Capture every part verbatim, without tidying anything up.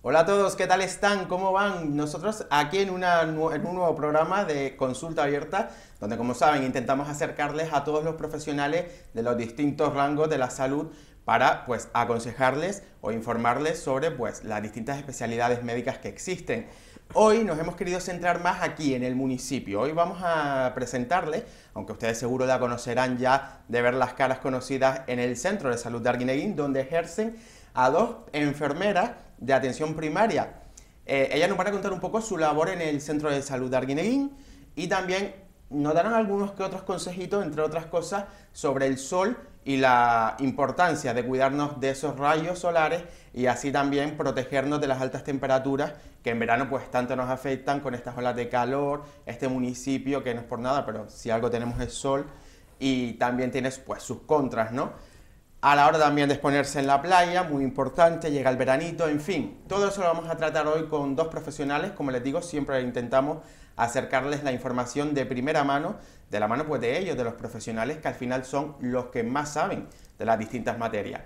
Hola a todos, ¿qué tal están? ¿Cómo van? Nosotros aquí en, una, en un nuevo programa de Consulta Abierta, donde, como saben, intentamos acercarles a todos los profesionales de los distintos rangos de la salud para, pues, aconsejarles o informarles sobre, pues, las distintas especialidades médicas que existen. Hoy nos hemos querido centrar más aquí en el municipio. Hoy vamos a presentarles, aunque ustedes seguro la conocerán ya de ver las caras conocidas, en el Centro de Salud de Arguineguín, donde ejercen a dos enfermeras de atención primaria. Eh, ellas nos van a contar un poco su labor en el Centro de Salud de Arguineguín y también nos darán algunos que otros consejitos, entre otras cosas, sobre el sol y la importancia de cuidarnos de esos rayos solares y así también protegernos de las altas temperaturas que en verano pues tanto nos afectan con estas olas de calor, este municipio que no es por nada, pero si algo tenemos es sol, y también tiene pues sus contras, ¿no? A la hora también de exponerse en la playa, muy importante, llega el veranito, en fin. Todo eso lo vamos a tratar hoy con dos profesionales, como les digo, siempre intentamos acercarles la información de primera mano, de la mano pues de ellos, de los profesionales que al final son los que más saben de las distintas materias.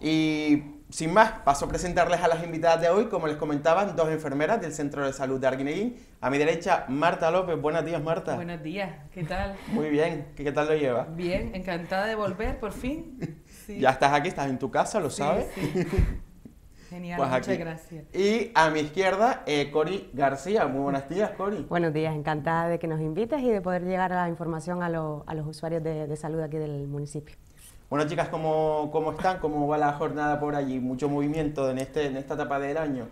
Y sin más, paso a presentarles a las invitadas de hoy, como les comentaban, dos enfermeras del Centro de Salud de Arguineguín. A mi derecha, Marta López. Buenos días, Marta. Buenos días, ¿qué tal? Muy bien, ¿qué, qué tal lo llevas? Bien, encantada de volver, por fin. Sí. Ya estás aquí, estás en tu casa, lo sabes. Sí, sí. Genial, pues muchas gracias. Y a mi izquierda, eh, Cori García. Muy buenos días, Cori. Buenos días, encantada de que nos invites y de poder llegar a la información a, lo, a los usuarios de, de salud aquí del municipio. Bueno, chicas, ¿cómo, ¿cómo están? ¿Cómo va la jornada por allí? ¿Mucho movimiento en, este, en esta etapa del año?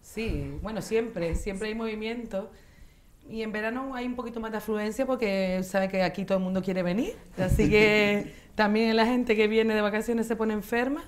Sí, bueno, siempre, siempre hay movimiento. Y en verano hay un poquito más de afluencia porque sabe que aquí todo el mundo quiere venir. Así que también la gente que viene de vacaciones se pone enferma.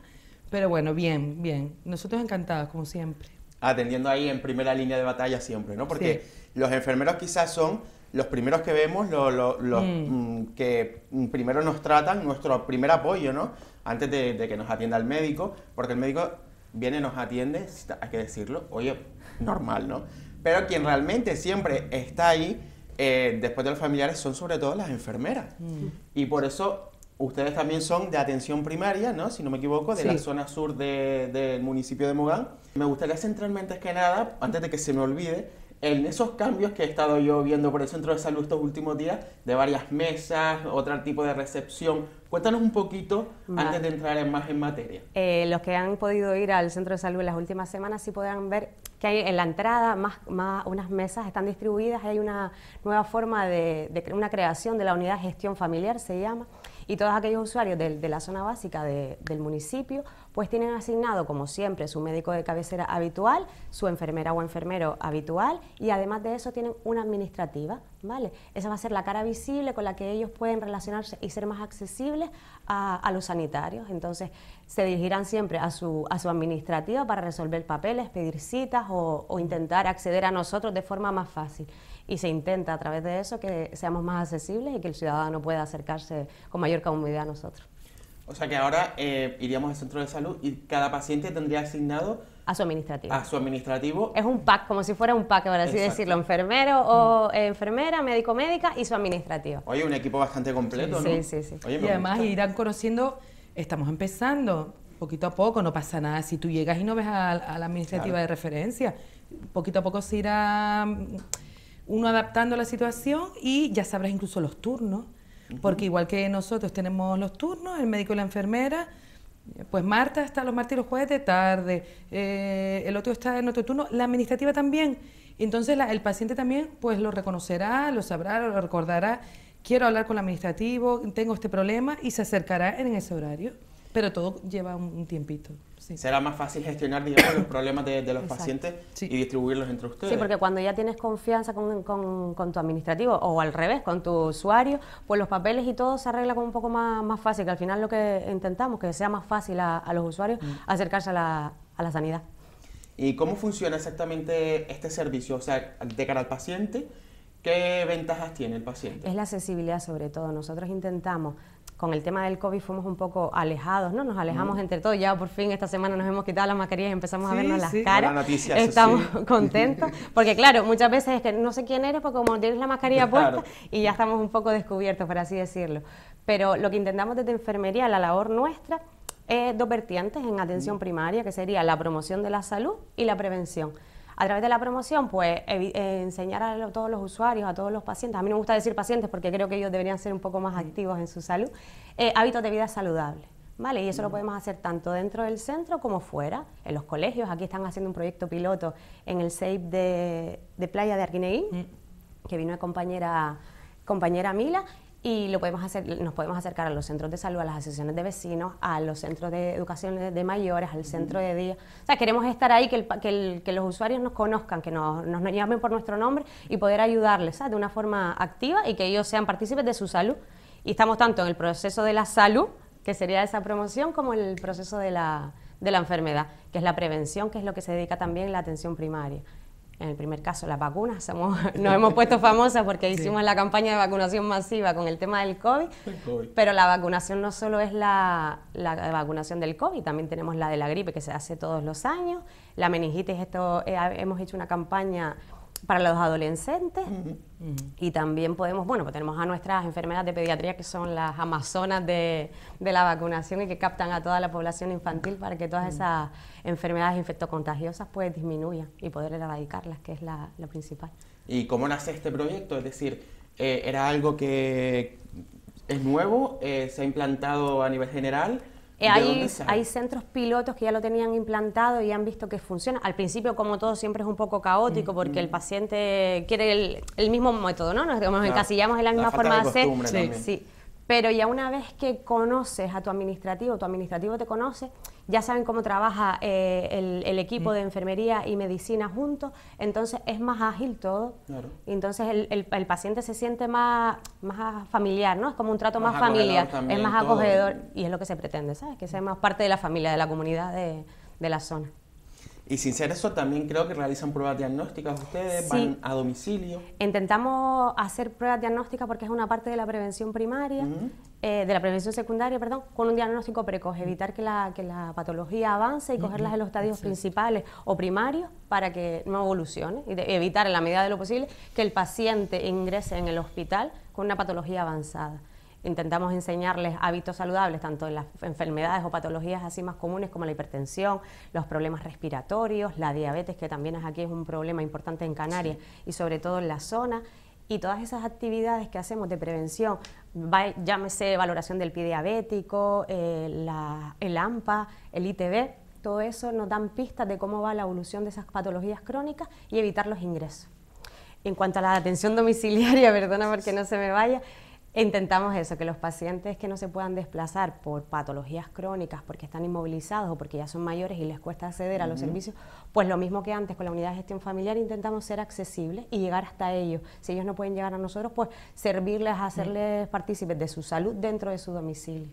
Pero bueno, bien, bien. Nosotros encantados, como siempre. Atendiendo ahí en primera línea de batalla siempre, ¿no? Porque sí, los enfermeros quizás son los primeros que vemos, los, los, los mm. que primero nos tratan, nuestro primer apoyo, ¿no? Antes de, de que nos atienda el médico, porque el médico viene, nos atiende, hay que decirlo, oye, normal, ¿no? Pero quien realmente siempre está ahí, eh, después de los familiares, son sobre todo las enfermeras. Mm. Y por eso ustedes también son de atención primaria, ¿no? Si no me equivoco, de sí, la zona sur de, del municipio de Mogán. Me gustaría centrarme antes que nada, antes de que se me olvide, en esos cambios que he estado yo viendo por el Centro de Salud estos últimos días, de varias mesas, otro tipo de recepción. Cuéntanos un poquito, vale, antes de entrar en más en materia. Eh, los que han podido ir al Centro de Salud en las últimas semanas sí podrán ver que hay en la entrada más, más unas mesas están distribuidas, hay una nueva forma de, de una creación de la unidad de gestión familiar, se llama, y todos aquellos usuarios de, de la zona básica de, del municipio pues tienen asignado, como siempre, su médico de cabecera habitual, su enfermera o enfermero habitual, y además de eso tienen una administrativa, ¿vale? Esa va a ser la cara visible con la que ellos pueden relacionarse y ser más accesibles a, a los sanitarios. Entonces se dirigirán siempre a su, a su administrativa para resolver papeles, pedir citas o, o intentar acceder a nosotros de forma más fácil. Y se intenta a través de eso que seamos más accesibles y que el ciudadano pueda acercarse con mayor comodidad a nosotros. O sea que ahora eh, iríamos al centro de salud y cada paciente tendría asignado a su administrativo. A su administrativo. Es un pack, como si fuera un pack, por así decirlo, enfermero o eh, enfermera, médico médica y su administrativo. Oye, un equipo bastante completo, sí, ¿no? Sí, sí, sí. Oye, y además gusta. Irán conociendo, estamos empezando, poquito a poco, no pasa nada. Si tú llegas y no ves a, a la administrativa, claro, de referencia, poquito a poco se irá uno adaptando a la situación y ya sabrás incluso los turnos. Porque igual que nosotros tenemos los turnos, el médico y la enfermera, pues Marta está los martes y los jueves de tarde, eh, el otro está en otro turno, la administrativa también. Entonces la, el paciente también pues lo reconocerá, lo sabrá, lo recordará, quiero hablar con el administrativo, tengo este problema, y se acercará en ese horario. Pero todo lleva un, un tiempito. Sí. Será más fácil gestionar, digamos, los problemas de, de los, exacto, pacientes, sí, y distribuirlos entre ustedes. Sí, porque cuando ya tienes confianza con, con, con tu administrativo, o al revés, con tu usuario, pues los papeles y todo se arregla con un poco más, más fácil, que al final lo que intentamos, que sea más fácil a, a los usuarios, mm, acercarse a la, a la sanidad. ¿Y cómo funciona exactamente este servicio? O sea, de cara al paciente, ¿qué ventajas tiene el paciente? Es la accesibilidad sobre todo. Nosotros intentamos, con el tema del COVID fuimos un poco alejados, ¿no? Nos alejamos mm. entre todos. Ya por fin esta semana nos hemos quitado las mascarillas y empezamos sí, a vernos sí. las caras. Buena noticia, estamos sí. contentos. Porque claro, muchas veces es que no sé quién eres, porque como tienes la mascarilla claro. puesta y ya estamos un poco descubiertos, por así decirlo. Pero lo que intentamos desde enfermería, la labor nuestra, Eh, dos vertientes en atención primaria, que sería la promoción de la salud y la prevención. A través de la promoción, pues, eh, eh, enseñar a lo, todos los usuarios, a todos los pacientes, a mí no me gusta decir pacientes porque creo que ellos deberían ser un poco más activos en su salud, eh, hábitos de vida saludables, ¿vale? Y eso lo podemos hacer tanto dentro del centro como fuera, en los colegios. Aquí están haciendo un proyecto piloto en el SAFE de, de Playa de Arguineguín, mm. que vino de compañera, compañera Mila, y lo podemos hacer, nos podemos acercar a los centros de salud, a las asociaciones de vecinos, a los centros de educación de mayores, al centro de día. O sea, queremos estar ahí, que, el, que, el, que los usuarios nos conozcan, que nos, nos llamen por nuestro nombre y poder ayudarles, ¿sabes? De una forma activa, y que ellos sean partícipes de su salud. Y estamos tanto en el proceso de la salud, que sería esa promoción, como en el proceso de la, de la enfermedad, que es la prevención, que es lo que se dedica también la atención primaria. En el primer caso, las vacunas, somos, nos hemos puesto famosas porque hicimos sí. la campaña de vacunación masiva con el tema del COVID, el COVID. Pero la vacunación no solo es la, la vacunación del COVID, también tenemos la de la gripe, que se hace todos los años, la meningitis, esto, eh, hemos hecho una campaña para los adolescentes, uh-huh. Uh-huh. y también podemos, bueno, pues tenemos a nuestras enfermeras de pediatría, que son las amazonas de, de la vacunación, y que captan a toda la población infantil para que todas uh-huh. esas enfermedades infectocontagiosas pues disminuyan y poder erradicarlas, que es la, lo principal. ¿Y cómo nace este proyecto? Es decir, eh, ¿era algo que es nuevo, eh, se ha implantado a nivel general? Hay, hay centros pilotos que ya lo tenían implantado y han visto que funciona. Al principio, como todo, siempre es un poco caótico porque el paciente quiere el, el mismo método, ¿no? Nos claro, encasillamos en la misma forma de hacer. Sí, sí. Pero ya una vez que conoces a tu administrativo, tu administrativo te conoce, ya saben cómo trabaja eh, el, el equipo mm. de enfermería y medicina juntos, entonces es más ágil todo. Claro. Entonces el, el, el paciente se siente más, más familiar, ¿no? Es como un trato más, más familiar, es más acogedor, todo. Y es lo que se pretende, ¿sabes? Que sea más parte de la familia, de la comunidad de, de la zona. Y sin ser eso, también creo que realizan pruebas diagnósticas ustedes, sí. van a domicilio. Intentamos hacer pruebas diagnósticas porque es una parte de la prevención primaria, uh-huh. eh, de la prevención secundaria, perdón, con un diagnóstico precoz, evitar que la, que la patología avance y uh-huh. cogerlas en los estadios sí. principales o primarios para que no evolucione, y de, evitar en la medida de lo posible que el paciente ingrese en el hospital con una patología avanzada. Intentamos enseñarles hábitos saludables, tanto en las enfermedades o patologías así más comunes como la hipertensión, los problemas respiratorios, la diabetes, que también es aquí es un problema importante en Canarias sí. y sobre todo en la zona. Y todas esas actividades que hacemos de prevención, va, llámese valoración del pie diabético, eh, la, el AMPA, el I T B, todo eso nos dan pistas de cómo va la evolución de esas patologías crónicas y evitar los ingresos. En cuanto a la atención domiciliaria, perdona porque no se me vaya, intentamos eso, que los pacientes que no se puedan desplazar por patologías crónicas, porque están inmovilizados o porque ya son mayores y les cuesta acceder uh-huh. a los servicios, pues lo mismo que antes con la unidad de gestión familiar, intentamos ser accesibles y llegar hasta ellos. Si ellos no pueden llegar a nosotros, pues servirles, hacerles uh-huh. partícipes de su salud dentro de su domicilio.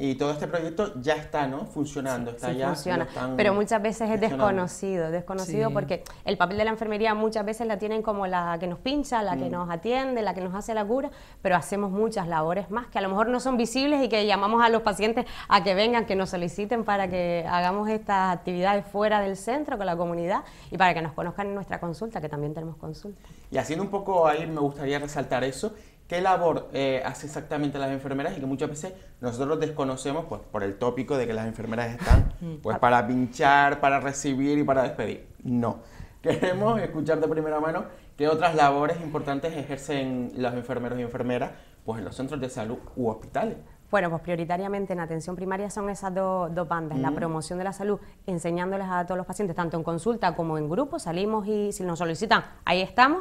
Y todo este proyecto ya está, ¿no? Funcionando, sí, está sí, ya. Funciona, están pero muchas veces es desconocido, desconocido sí. porque el papel de la enfermería muchas veces la tienen como la que nos pincha, la mm. que nos atiende, la que nos hace la cura, pero hacemos muchas labores más que a lo mejor no son visibles y que llamamos a los pacientes a que vengan, que nos soliciten para que hagamos estas actividades fuera del centro, con la comunidad, y para que nos conozcan en nuestra consulta, que también tenemos consulta. Y haciendo un poco ahí, me gustaría resaltar eso. ¿Qué labor eh, hace exactamente las enfermeras? Y que muchas veces nosotros desconocemos pues, por el tópico de que las enfermeras están pues, para pinchar, para recibir y para despedir. No. Queremos escuchar de primera mano qué otras labores importantes ejercen los enfermeros y enfermeras pues, en los centros de salud u hospitales. Bueno, pues prioritariamente en atención primaria son esas do, dos bandas, mm. la promoción de la salud, enseñándoles a todos los pacientes, tanto en consulta como en grupo, salimos y si nos solicitan, ahí estamos,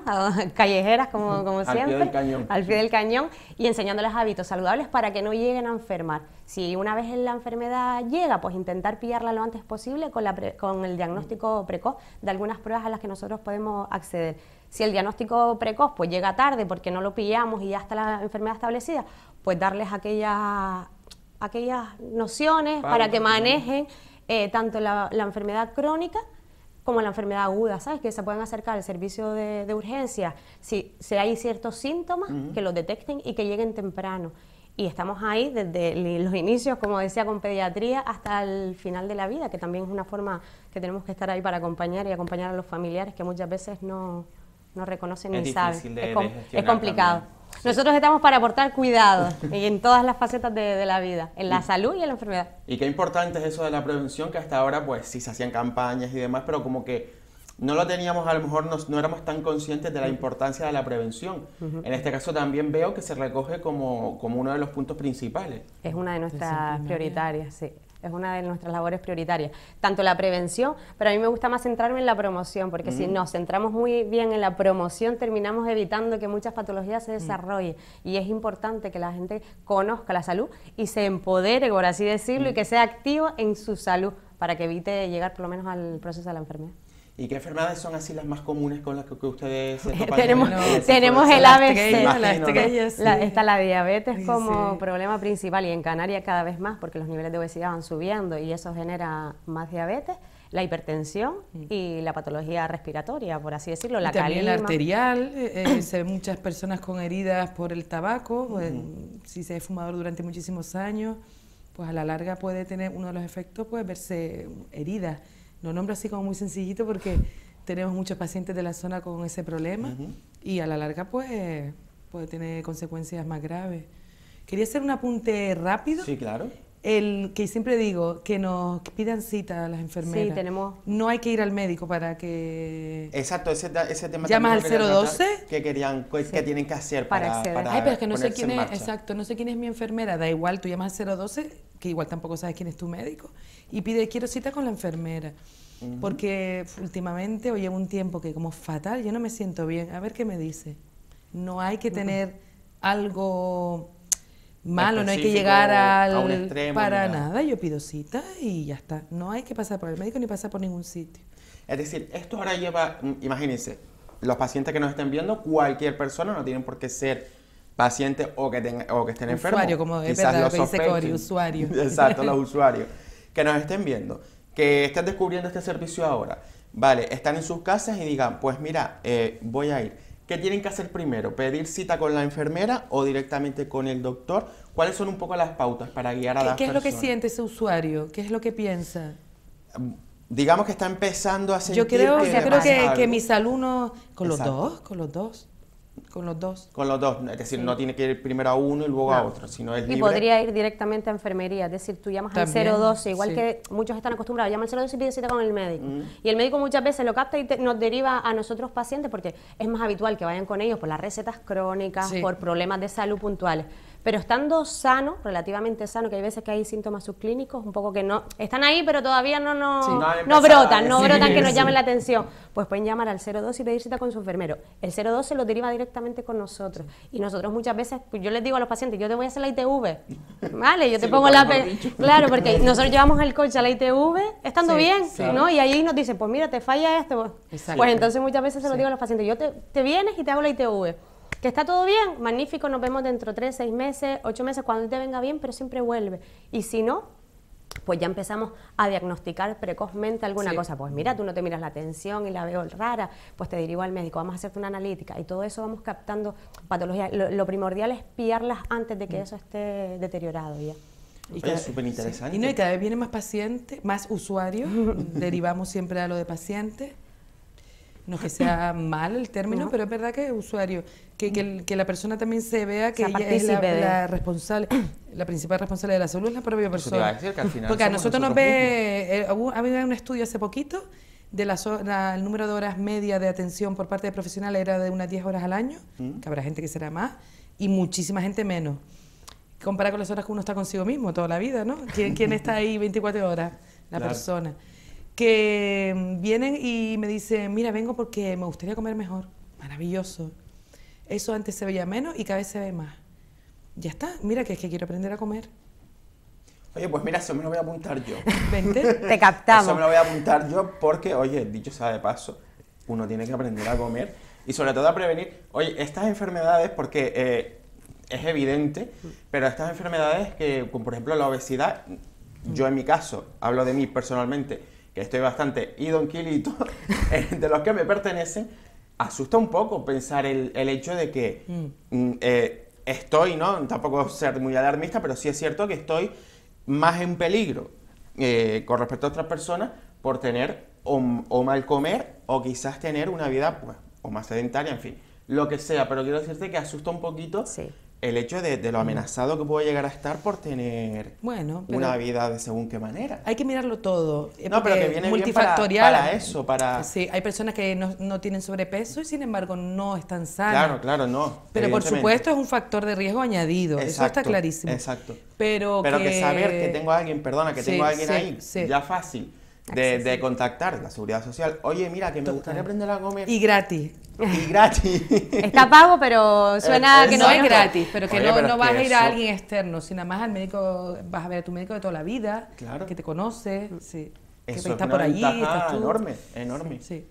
callejeras como, como siempre, al pie del cañón. al pie del cañón, y enseñándoles hábitos saludables para que no lleguen a enfermar. Si una vez la enfermedad llega, pues intentar pillarla lo antes posible con, la pre, con el diagnóstico precoz de algunas pruebas a las que nosotros podemos acceder. Si el diagnóstico precoz pues llega tarde porque no lo pillamos y ya está la enfermedad establecida, pues darles aquellas, aquellas nociones para, para que manejen eh, tanto la, la enfermedad crónica como la enfermedad aguda, ¿sabes? Que se pueden acercar al servicio de, de urgencia si, si hay ciertos síntomas, uh-huh, que los detecten y que lleguen temprano. Y estamos ahí desde los inicios, como decía, con pediatría hasta el final de la vida, que también es una forma que tenemos que estar ahí para acompañar y acompañar a los familiares que muchas veces no, no reconocen ni saben. De, es, com es complicado. Sí. Nosotros estamos para aportar cuidado y en todas las facetas de, de la vida, en la salud y en la enfermedad. Y qué importante es eso de la prevención, que hasta ahora pues sí se hacían campañas y demás, pero como que no lo teníamos, a lo mejor no, no éramos tan conscientes de la importancia de la prevención. Uh-huh. En este caso también veo que se recoge como, como uno de los puntos principales. Es una de nuestras prioritarias, sí. Es una de nuestras labores prioritarias. Tanto la prevención, pero a mí me gusta más centrarme en la promoción, porque, uh-huh, si nos centramos muy bien en la promoción, terminamos evitando que muchas patologías se desarrollen. Uh-huh. Y es importante que la gente conozca la salud y se empodere, por así decirlo, uh-huh, y que sea activo en su salud, para que evite llegar por lo menos al proceso de la enfermedad. ¿Y qué enfermedades son así las más comunes con las que, que ustedes se topan? Tenemos, no, tenemos el A B C, la, la, sí. la, está la diabetes como, sí, problema principal, y en Canarias cada vez más porque los niveles de obesidad van subiendo y eso genera más diabetes, la hipertensión y la patología respiratoria, por así decirlo, la calima. También la arterial, eh, se ven muchas personas con heridas por el tabaco, uh-huh, pues, si se es fumador durante muchísimos años, pues a la larga puede tener uno de los efectos, pues verse heridas. Lo nombro así como muy sencillito porque tenemos muchos pacientes de la zona con ese problema, uh-huh, y a la larga pues puede tener consecuencias más graves. Quería hacer un apunte rápido. Sí, claro. El que siempre digo, que nos pidan cita a las enfermeras. Sí, tenemos. No hay que ir al médico para que... Exacto, ese, ese tema... Llamas al cero doce. Que querían, que, sí, que tienen que hacer para... para, para Ay, pero es que no sé quién es, exacto, no sé quién es mi enfermera. Da igual, tú llamas al cero doce, que igual tampoco sabes quién es tu médico, y pide, quiero cita con la enfermera. Uh-huh. Porque últimamente, o llevo un tiempo que como fatal, yo no me siento bien. A ver qué me dice. No hay que tener, uh-huh, algo... malo, no hay que llegar al, a un extremo, para nada. nada, yo pido cita y ya está. No hay que pasar por el médico ni pasar por ningún sitio. Es decir, esto ahora lleva, imagínense, los pacientes que nos estén viendo, cualquier persona, no tienen por qué ser pacientes o que, tenga, o que estén enfermos. Usuario, como es verdad, lo que dice Cori, usuario. Exacto, los usuarios que nos estén viendo, que están descubriendo este servicio ahora, vale, están en sus casas y digan, pues mira, eh, voy a ir. ¿Qué tienen que hacer primero? ¿Pedir cita con la enfermera o directamente con el doctor? ¿Cuáles son un poco las pautas para guiar a las personas? ¿Qué es lo que siente ese usuario? ¿Qué es lo que piensa? Digamos que está empezando a sentir... Yo creo que, yo creo que, que mis alumnos... Con los dos, con los dos. Con los dos. Con los dos, es decir, sí, no tiene que ir primero a uno y luego, no, a otro, sino es libre. Y podría ir directamente a enfermería, es decir, tú llamas también al cero doce, igual, sí, que muchos están acostumbrados, llaman al cero doce y piden cita con el médico. Mm. Y el médico muchas veces lo capta y te, nos deriva a nosotros pacientes porque es más habitual que vayan con ellos por las recetas crónicas, sí, por problemas de salud puntuales. Pero estando sano, relativamente sano, que hay veces que hay síntomas subclínicos, un poco que no, están ahí pero todavía no, no, sí, no, no brotan, no brotan que nos llamen la atención, pues pueden llamar al cero doce y pedir cita con su enfermero. El cero doce lo deriva directamente con nosotros. Y nosotros muchas veces, pues yo les digo a los pacientes, yo te voy a hacer la I T V, ¿vale? Yo te sí, pongo la... Claro, porque nosotros llevamos el coche a la I T V estando, sí, bien, sí, ¿no? Y ahí nos dicen, pues mira, te falla esto. Exacto. Pues entonces muchas veces se lo, sí, digo a los pacientes, yo te, te vienes y te hago la I T V. Que está todo bien, magnífico, nos vemos dentro de tres, seis meses, ocho meses, cuando te venga bien, pero siempre vuelve. Y si no, pues ya empezamos a diagnosticar precozmente alguna, sí, cosa. Pues mira, tú no te miras la tensión y la veo rara, pues te dirijo al médico, vamos a hacerte una analítica. Y todo eso vamos captando patologías. Lo, lo primordial es pillarlas antes de que eso esté deteriorado ya. Y es súper interesante. Sí. Y, no, y cada vez vienen más pacientes, más usuarios, derivamos siempre a lo de pacientes. No que sea mal el término, no, pero es verdad que es usuario, que, que, el, que la persona también se vea que o sea, ella es la, la responsable, la principal responsable de la salud es la propia persona. Eso te va a decir que al final porque a nosotros, nosotros nos ve, eh, hubo, había un estudio hace poquito, de la, la, el número de horas media de atención por parte de profesionales era de unas diez horas al año, ¿Mm? Que habrá gente que será más, y muchísima gente menos. Compara con las horas que uno está consigo mismo toda la vida, ¿no? ¿Quién, quién está ahí veinticuatro horas? La, claro, persona. Que vienen y me dicen, mira, vengo porque me gustaría comer mejor. Maravilloso. Eso antes se veía menos y cada vez se ve más. Ya está, mira que es que quiero aprender a comer. Oye, pues mira, eso me lo voy a apuntar yo. ¿Vente? Te captamos. Eso me lo voy a apuntar yo porque, oye, dicho sea de paso, uno tiene que aprender a comer y sobre todo a prevenir, oye, estas enfermedades porque... Eh, es evidente, pero estas enfermedades que, como por ejemplo la obesidad, yo en mi caso, hablo de mí personalmente, que estoy bastante idonquilito, de los que me pertenecen, asusta un poco pensar el, el hecho de que mm. eh, estoy, ¿no? Tampoco ser muy alarmista, pero sí es cierto que estoy más en peligro eh, con respecto a otras personas por tener o, o mal comer o quizás tener una vida pues, o más sedentaria, en fin, lo que sea. Pero quiero decirte que asusta un poquito. Sí. El hecho de, de lo amenazado que puedo llegar a estar por tener bueno, una vida de según qué manera. Hay que mirarlo todo. No, pero que viene multifactorial. Bien para, para eso, para... Sí, hay personas que no, no tienen sobrepeso y sin embargo no están sanas. Claro, claro, no. Pero por supuesto es un factor de riesgo añadido, exacto, eso está clarísimo. Exacto. Pero, pero que... que saber que tengo a alguien, perdona, que sí, tengo a alguien sí, ahí, sí. ya fácil. De, de contactar la seguridad social. Oye, mira, que me gustaría aprender a comer. Y gratis. Y gratis. Está pago, pero suena eh, que no es gratis. Pero que Oye, no, pero no vas a ir eso... a alguien externo, sino más al médico, vas a ver a tu médico de toda la vida, claro. que te conoce, sí. eso que está es por allí. Estás tú. Enorme, enorme. Sí. sí.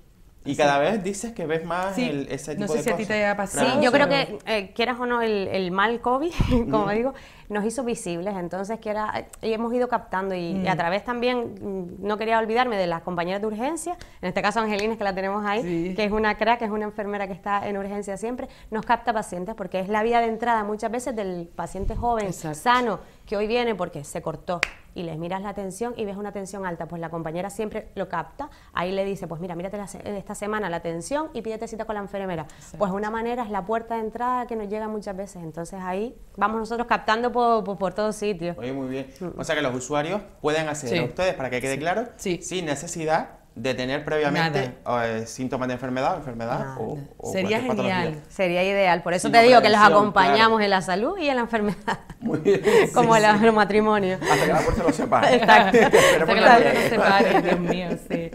Y sí. cada vez dices que ves más sí. el, ese tipo de cosas. No sé si cosas. a ti te ha pasado. Sí, yo creo que, eh, quieras o no, el, el mal COVID, como mm. digo, nos hizo visibles. Entonces, quiera, y hemos ido captando. Y, mm. y a través también, no quería olvidarme de las compañeras de urgencia. En este caso, Angelina, que la tenemos ahí, sí. que es una crack, es una enfermera que está en urgencia siempre. Nos capta pacientes porque es la vía de entrada muchas veces del paciente joven, Exacto. sano, que hoy viene porque se cortó. Y les miras la atención y ves una tensión alta, pues la compañera siempre lo capta, ahí le dice, pues mira, mírate la se esta semana la atención y pídete cita con la enfermera. Sí. Pues una manera es la puerta de entrada que nos llega muchas veces, entonces ahí vamos nosotros captando por, por, por todos sitios. Oye, muy bien. O sea que los usuarios pueden acceder sí. a ustedes, para que quede sí. claro, sí. sin necesidad de tener previamente eh, síntomas de enfermedad, enfermedad o, o sería genial, sería ideal. Por eso sí, te digo que los acompañamos claro. en la salud y en la enfermedad. Muy bien. Como sí, el sí. matrimonio. Hasta que la puerta nos separe. Exacto. Hasta que la puerta nos separe, Dios mío, sí.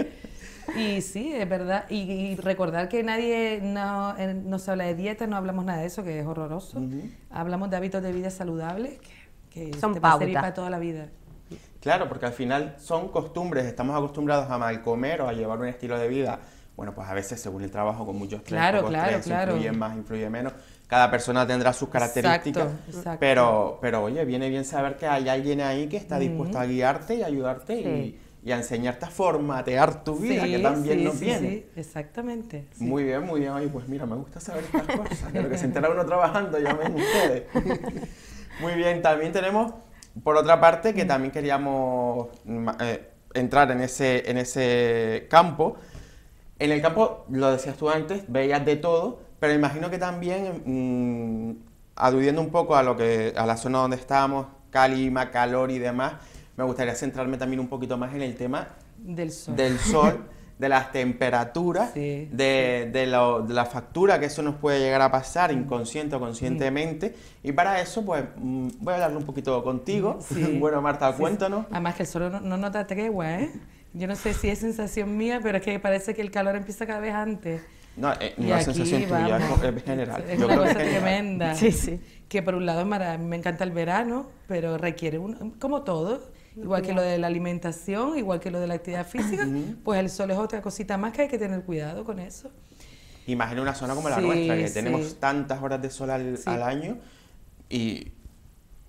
Y sí, es verdad. Y, y recordar que nadie no, no se habla de dieta, no hablamos nada de eso, que es horroroso. Uh-huh. Hablamos de hábitos de vida saludables que, que son te va a servir para toda la vida. Claro, porque al final son costumbres, estamos acostumbrados a mal comer o a llevar un estilo de vida, bueno, pues a veces según el trabajo con muchos estrés, claro, claro, estrés, claro. influye más, influye menos, cada persona tendrá sus características, exacto, exacto. Pero, pero oye, viene bien saber que hay alguien ahí que está dispuesto mm-hmm. a guiarte y ayudarte sí. y, y a enseñarte a formatear tu vida, sí, que también sí, nos sí, viene. Sí, exactamente. Sí. Muy bien, muy bien, oye, pues mira, me gusta saber estas cosas, de lo que se entera uno trabajando, ya ven ustedes. Muy bien, también tenemos... Por otra parte, que también queríamos eh, entrar en ese, en ese campo. En el campo, lo decías tú antes, veías de todo, pero imagino que también, mmm, adudiendo un poco a, lo que, a la zona donde estábamos, Calima, calor y demás, me gustaría centrarme también un poquito más en el tema del sol, del sol de las temperaturas, sí, de, sí. De, lo, de la factura que eso nos puede llegar a pasar inconsciente o conscientemente. Sí. Y para eso, pues, voy a hablarlo un poquito contigo. Sí. Bueno, Marta, sí, cuéntanos. Sí. Además que el sol no, no nota tregua, ¿eh? Yo no sé si es sensación mía, pero es que parece que el calor empieza cada vez antes. No, eh, no es sensación tuya, es general. Es Yo una creo cosa que es tremenda. Sí, sí. Que por un lado, me encanta el verano, pero requiere, un, como todo, igual que lo de la alimentación, igual que lo de la actividad física, uh-huh. pues el sol es otra cosita más que hay que tener cuidado con eso. Imagina una zona como sí, la nuestra, que sí. tenemos tantas horas de sol al, sí. al año y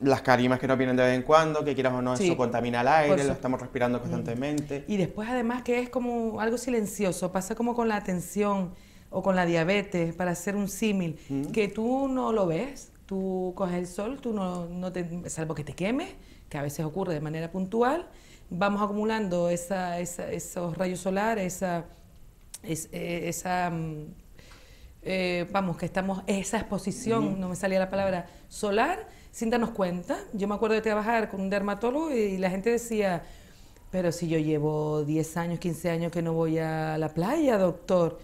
las carimas que nos vienen de vez en cuando, que quieras o no, sí. eso contamina el aire, pues, lo estamos respirando constantemente. Y después además que es como algo silencioso, pasa como con la atención o con la diabetes, para hacer un símil, uh-huh. que tú no lo ves, tú coges el sol, tú no, no te, salvo que te quemes, que a veces ocurre de manera puntual, vamos acumulando esa, esa, esos rayos solares, esa, es, eh, esa eh, vamos, que estamos, esa exposición, uh-huh. no me salía la palabra, solar, sin darnos cuenta. Yo me acuerdo de trabajar con un dermatólogo y la gente decía, pero si yo llevo diez años, quince años que no voy a la playa, doctor,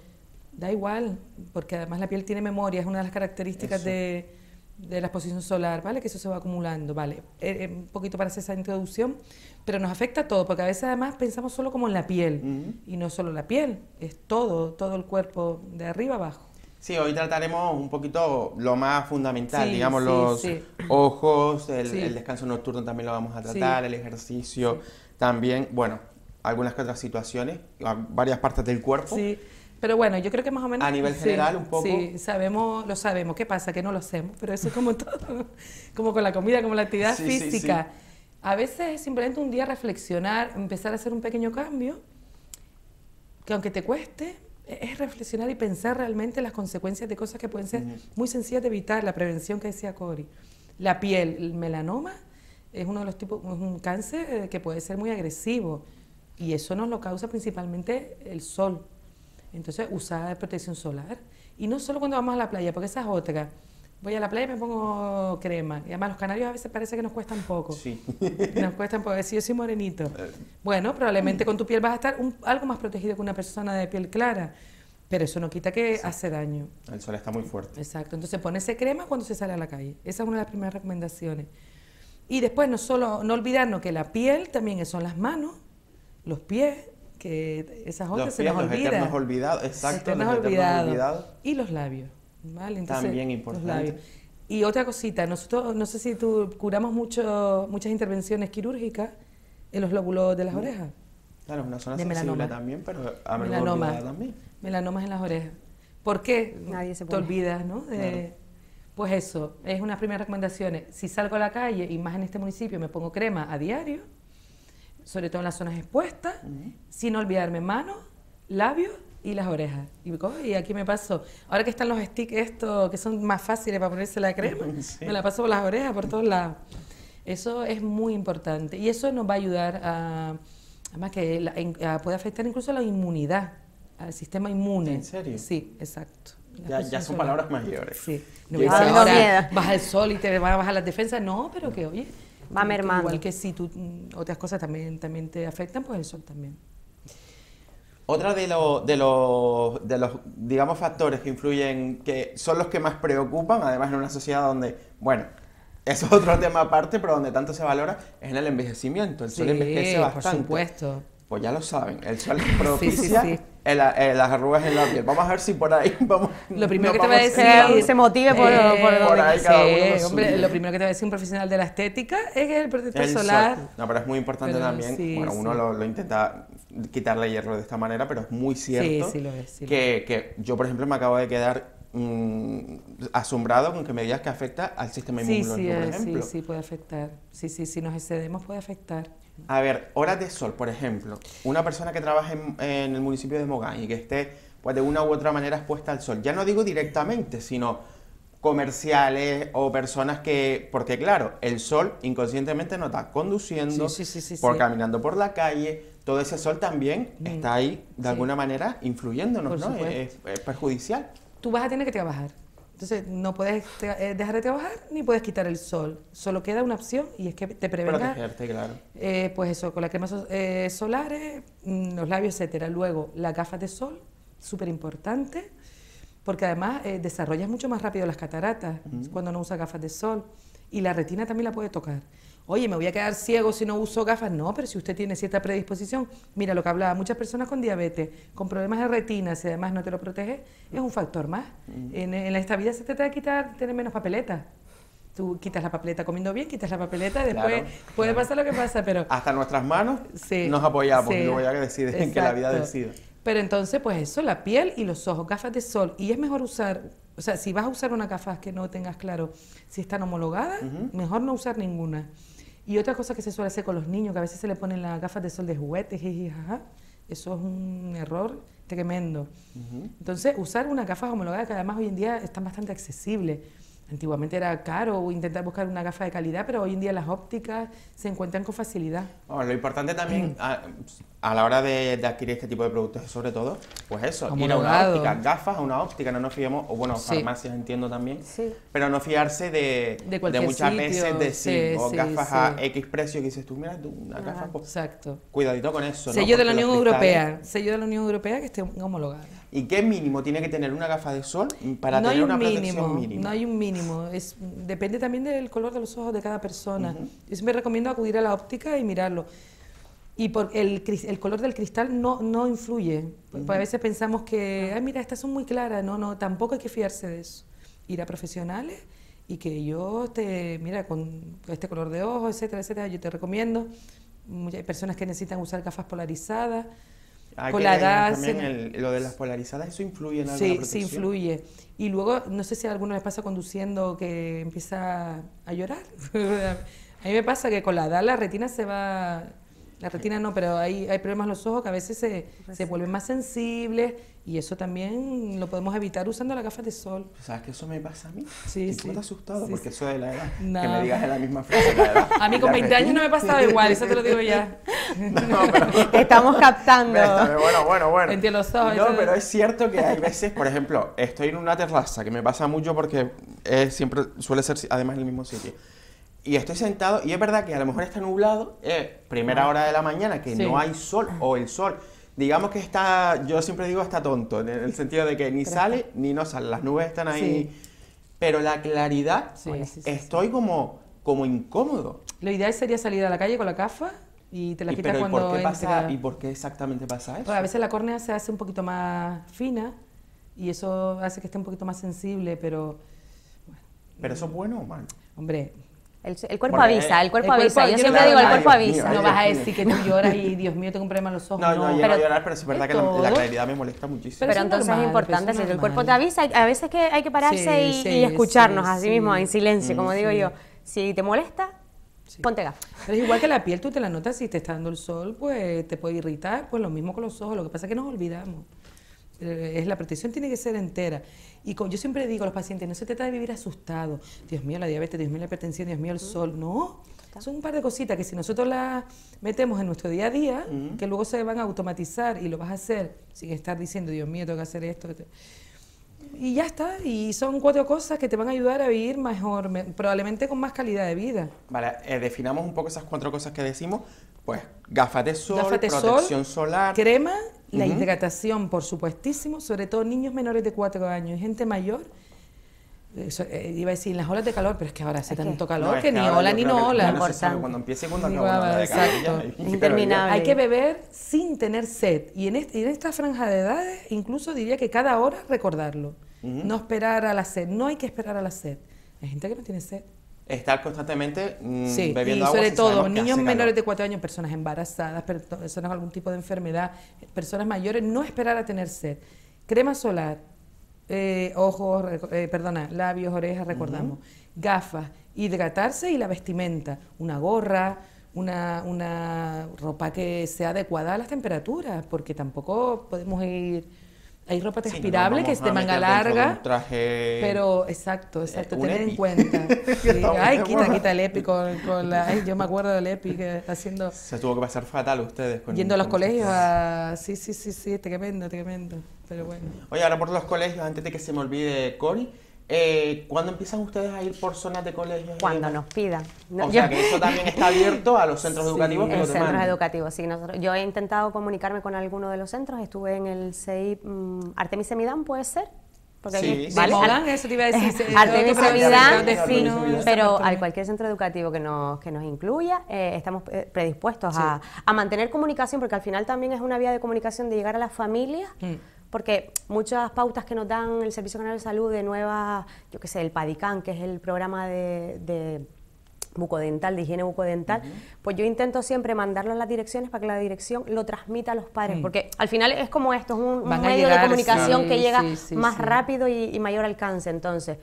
da igual, porque además la piel tiene memoria, es una de las características Eso. de... de la exposición solar, ¿vale? Que eso se va acumulando, ¿vale? Eh, eh, un poquito para hacer esa introducción, pero nos afecta todo, porque a veces además pensamos solo como en la piel, uh-huh. y no solo la piel, es todo, todo el cuerpo, de arriba abajo. Sí, hoy trataremos un poquito lo más fundamental, sí, digamos, sí, los sí. ojos, el, sí. el descanso nocturno también lo vamos a tratar, sí. el ejercicio, sí. también, bueno, algunas que otras situaciones, varias partes del cuerpo. Sí. Pero bueno, yo creo que más o menos... A nivel general, sí, un poco... Sí, sabemos, lo sabemos. ¿Qué pasa? Que no lo hacemos. Pero eso es como todo. Como con la comida, como la actividad sí, física. Sí, sí. A veces simplemente un día reflexionar, empezar a hacer un pequeño cambio que aunque te cueste, es reflexionar y pensar realmente las consecuencias de cosas que pueden ser muy sencillas de evitar. La prevención que decía Cori. La piel, el melanoma, es uno de los tipos, es un cáncer que puede ser muy agresivo y eso nos lo causa principalmente el sol. Entonces, usar protección solar. Y no solo cuando vamos a la playa, porque esa es otra. Voy a la playa y me pongo crema. Y además los canarios a veces parece que nos cuestan poco. Sí. Nos cuestan poco. Si yo soy morenito. Bueno, probablemente con tu piel vas a estar un, algo más protegido que una persona de piel clara. Pero eso no quita que sí. hace daño. El sol está muy fuerte. Exacto. Entonces ponerse crema cuando se sale a la calle. Esa es una de las primeras recomendaciones. Y después no solo no olvidarnos que la piel también son las manos, los pies, que esas otras se nos olvidan. Los eternos olvidados. Exacto, los eternos olvidados. Y los labios. Vale, entonces, también importante. Y otra cosita, nosotros, no sé si tú curamos mucho, muchas intervenciones quirúrgicas en los lóbulos de las orejas. Claro, es una zona sensible melanoma. También, pero a menudo olvidada también. Melanomas en las orejas. ¿Por qué? Nadie se pone. Te olvidas, ¿no? De, claro. Pues eso, es unas primeras recomendaciones. Si salgo a la calle, y más en este municipio, me pongo crema a diario, sobre todo en las zonas expuestas, uh-huh. sin olvidarme manos, labios, y las orejas. Y, y aquí me paso, ahora que están los sticks estos, que son más fáciles para ponerse la crema, sí. me la paso por las orejas, por todos lados. Eso es muy importante. Y eso nos va a ayudar a, además que la, a, puede afectar incluso a la inmunidad, al sistema inmune. ¿En serio? Sí, exacto. Ya, ya son palabras mayores. Sí. No vas ahora, vas al sol y te van a bajar las defensas. No, pero que oye, va mermando. Igual que si tú, otras cosas también, también te afectan, pues el sol también. Otra de, lo, de, lo, de los, digamos, factores que influyen, que son los que más preocupan, además en una sociedad donde, bueno, eso es otro tema aparte, pero donde tanto se valora, es en el envejecimiento. El sí, sol envejece bastante. Por supuesto. Pues ya lo saben, el sol propicia sí, sí, sí. El, el, las arrugas en la piel. Vamos a ver si por ahí vamos... Lo primero no que te va a decir... A, se motive por, eh, por, por ahí cada uno sí, hombre, lo primero que te va a decir un profesional de la estética es el protector el solar. Sol. No, pero es muy importante pero, también, sí, bueno, sí. uno lo, lo intenta... quitarle hierro de esta manera, pero es muy cierto sí, sí lo es, sí lo que, es. que yo, por ejemplo, me acabo de quedar mmm, asombrado con que me digas que afecta al sistema inmunológico, sí, sí, por ejemplo. Sí, sí, puede afectar. Sí, sí, si nos excedemos puede afectar. A ver, horas de sol, por ejemplo. Una persona que trabaja en, en el municipio de Mogán y que esté pues, de una u otra manera expuesta al sol, ya no digo directamente, sino comerciales o personas que... Porque claro, el sol inconscientemente nos está conduciendo, sí, sí, sí, sí, por sí. caminando por la calle... Todo ese sol también mm. está ahí, de sí. alguna manera, influyéndonos, ¿no? Es, es perjudicial. Tú vas a tener que trabajar. Entonces, no puedes dejar de trabajar ni puedes quitar el sol. Solo queda una opción y es que te prevengas. Protegerte, claro. Eh, pues eso, con las cremas eh, solares, los labios, etcétera. Luego, las gafas de sol, súper importante, porque además eh, desarrollas mucho más rápido las cataratas mm. cuando no usas gafas de sol. Y la retina también la puede tocar. Oye, me voy a quedar ciego si no uso gafas. No, pero si usted tiene cierta predisposición, mira lo que hablaba, muchas personas con diabetes, con problemas de retina, si además no te lo proteges, es un factor más. Mm. En, en esta vida se trata de quitar, tener menos papeletas. Tú quitas la papeleta comiendo bien, quitas la papeleta, después claro, puede claro. pasar lo que pasa, pero... Hasta nuestras manos sí, nos apoyamos, sí, luego ya que deciden, exacto. que la vida decida. Pero entonces, pues eso, la piel y los ojos, gafas de sol, y es mejor usar... O sea, si vas a usar una gafas que no tengas claro si están homologadas, uh-huh. mejor no usar ninguna. Y otra cosa que se suele hacer con los niños, que a veces se le ponen las gafas de sol de juguete, jajaja, eso es un error tremendo. Uh-huh. Entonces, usar unas gafas homologadas, que además hoy en día están bastante accesibles. Antiguamente era caro intentar buscar una gafa de calidad, pero hoy en día las ópticas se encuentran con facilidad. Bueno, lo importante también a, a la hora de, de adquirir este tipo de productos, sobre todo, pues eso, ir a una óptica, gafas a una óptica, no nos fiemos, o bueno, sí. farmacias entiendo también, sí. pero no fiarse de, de, de muchas sitio, veces de sí, o sí, gafas sí. a X precio que dices tú, mira, tú, una ah, gafa, pues, exacto. cuidadito con eso. Sello ¿no? de la Unión Europea, sello de la Unión Europea que esté homologada. ¿Y qué mínimo tiene que tener una gafa de sol para no tener una mínimo, protección mínima? No hay un mínimo, es, depende también del color de los ojos de cada persona. Uh-huh. Yo siempre recomiendo acudir a la óptica y mirarlo. Y por el, el color del cristal no, no influye. Uh-huh. Pues a veces pensamos que, ay mira, estas son muy claras, no, no, tampoco hay que fiarse de eso. Ir a profesionales y que yo te, mira, con este color de ojos, etcétera, etcétera, yo te recomiendo. Hay personas que necesitan usar gafas polarizadas. Ah, con la edad, también el, lo de las polarizadas, ¿eso influye en algo? Sí, sí influye. Y luego, no sé si a alguno les pasa conduciendo que empieza a llorar. A mí me pasa que con la edad la retina se va La retina no, pero hay, hay problemas en los ojos que a veces se, se vuelven más sensibles y eso también lo podemos evitar usando las gafas de sol. ¿Sabes que eso me pasa a mí? Sí, sí. ¿Estás asustado? Sí, porque sí. Eso de la edad, no. Que me digas es la misma frase, la edad. A mí con veinte años no me pasaba igual, eso te lo digo ya. No, pero... Te estamos captando. Pero, bueno, bueno, bueno. Entre los ojos. No, pero es cierto que hay veces, por ejemplo, estoy en una terraza, que me pasa mucho porque eh, siempre suele ser además el mismo sitio. Y estoy sentado, y es verdad que a lo mejor está nublado, eh, primera hora de la mañana, que sí. No hay sol, o el sol, digamos que está, yo siempre digo está tonto, en el sentido de que ni pero sale, está. Ni no sale, las nubes están ahí, sí. Pero la claridad, sí, sí, sí, estoy sí. Como, como incómodo. Lo ideal sería salir a la calle con la gafa y te la quitas y, pero, cuando ¿y por qué pasa, entra... ¿Y por qué exactamente pasa eso? Pues a veces la córnea se hace un poquito más fina, y eso hace que esté un poquito más sensible, pero... Bueno, ¿pero eso es bueno o malo? Hombre... El, el cuerpo bueno, avisa, el cuerpo el avisa. Cuerpo, yo siempre digo, el cuerpo avisa. Mío, no vas a decir que tú lloras y Dios mío, tengo un problema en los ojos. No, no, no yo pero, no llorar, pero es verdad que la, la claridad me molesta muchísimo. Pero, pero entonces normal, es importante, si el cuerpo te avisa, a veces que hay que pararse sí, y, sí, y escucharnos sí, así sí. Mismo, en silencio, como sí. Digo yo. Si te molesta, sí. Ponte gafas. Pero es igual que la piel, tú te la notas, si te está dando el sol, pues te puede irritar, pues lo mismo con los ojos, lo que pasa es que nos olvidamos. Es la protección tiene que ser entera. Y con, yo siempre digo a los pacientes, no se trata de vivir asustado. Dios mío, la diabetes, Dios mío, la hipertensión, Dios mío, el sol. No, son un par de cositas que si nosotros las metemos en nuestro día a día, mm. Que luego se van a automatizar y lo vas a hacer sin estar diciendo, Dios mío, tengo que hacer esto. Y ya está, y son cuatro cosas que te van a ayudar a vivir mejor, probablemente con más calidad de vida. Vale, eh, definamos un poco esas cuatro cosas que decimos. Pues gafas de sol, gafas de protección sol, solar, crema, la uh-huh. Hidratación, por supuestísimo, sobre todo niños menores de cuatro años y gente mayor. Eso, eh, iba a decir, las olas de calor, pero es que ahora hace okay. Tanto calor no, que ni ola ni no ola. No se sabe, cuando empiece cuando acabe una ola de calor. Interminable. Hay que beber sin tener sed. Y en, este, en esta franja de edades, incluso diría que cada hora recordarlo. Uh-huh. No esperar a la sed. No hay que esperar a la sed. Hay gente que no tiene sed. Estar constantemente mmm, sí, bebiendo agua. Sí, y sobre todo, niños menores de cuatro años, personas embarazadas, personas con algún tipo de enfermedad, personas mayores, no esperar a tener sed. Crema solar, eh, ojos, eh, perdona, labios, orejas, recordamos. Uh-huh. Gafas, hidratarse y la vestimenta. Una gorra, una, una ropa que sea adecuada a las temperaturas, porque tampoco podemos ir... Hay ropa transpirable sí, que es de manga larga, un traje... Pero, exacto, exacto, eh, tener epi. En cuenta. Sí. Ay, quita, quita el EPI con, con la... Ay, yo me acuerdo del EPI que haciendo... Se tuvo que pasar fatal ustedes. Con yendo a los colegios a... Sí, sí, sí, sí, tremendo, tremendo, pero bueno. Oye, ahora por los colegios, antes de que se me olvide, Cori, eh, ¿cuándo empiezan ustedes a ir por zonas de colegios? Cuando nos pidan. No, o yo... sea, que eso también está abierto a los centros sí, educativos. Que los centros demás. Educativos, sí. Nosotros, yo he intentado comunicarme con alguno de los centros. Estuve en el C E I P, um, Artemis Semidán, ¿puede ser? Porque sí, hay, sí. ¿Vale? Mogán, eso te iba a decir. Artemis Semidán, sí, no, pero a cualquier centro educativo que nos, que nos incluya, eh, estamos predispuestos sí. a, a mantener comunicación, porque al final también es una vía de comunicación de llegar a las familias. Mm. Porque muchas pautas que nos dan el Servicio General de Salud de nuevas, yo qué sé, el Padicán, que es el programa de, de bucodental, de higiene bucodental, uh-huh. Pues yo intento siempre mandarlo a las direcciones para que la dirección lo transmita a los padres, uh-huh. Porque al final es como esto, es un Van medio llegar, de comunicación sí, que llega sí, sí, más sí. Rápido y, y mayor alcance, entonces...